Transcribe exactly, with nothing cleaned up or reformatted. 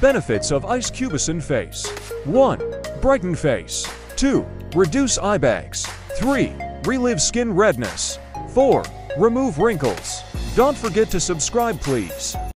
Benefits of Ice Cubicin Face. One. Brighten face. Two. Reduce eye bags. Three. Relieve skin redness. Four. Remove wrinkles. Don't forget to subscribe, please.